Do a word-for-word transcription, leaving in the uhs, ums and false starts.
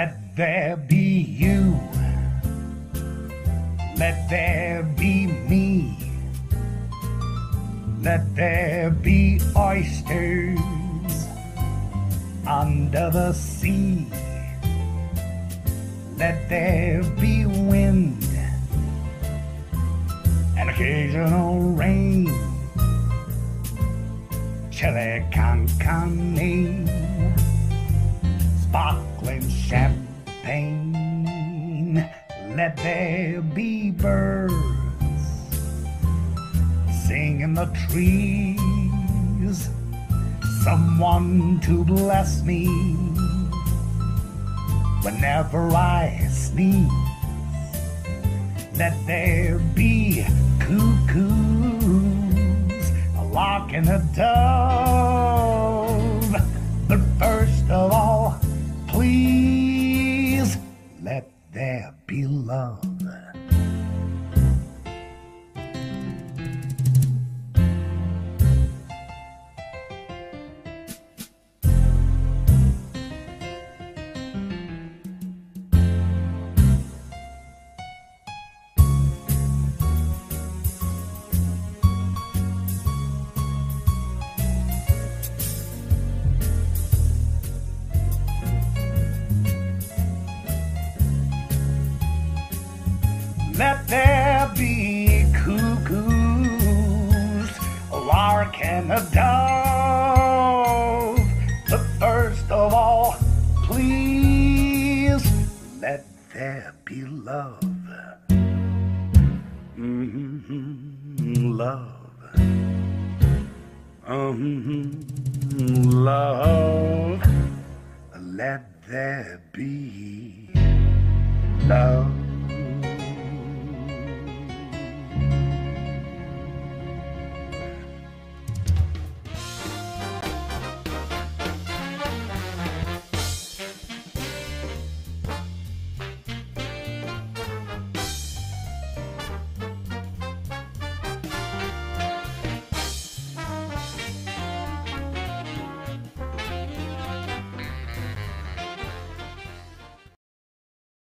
Let there be you. Let there be me. Let there be oysters under the sea. Let there be wind and occasional rain. Chile con carne, sparkling champagne. Let there be birds singing in the trees, someone to bless me whenever I sneeze. Let there be cuckoos, a lark and a dove. But first of all, please, let there be love. Let there be cuckoos, a lark and a dove. But first of all, please, let there be love. Mm-hmm, love. Mm-hmm, love. Let there be love.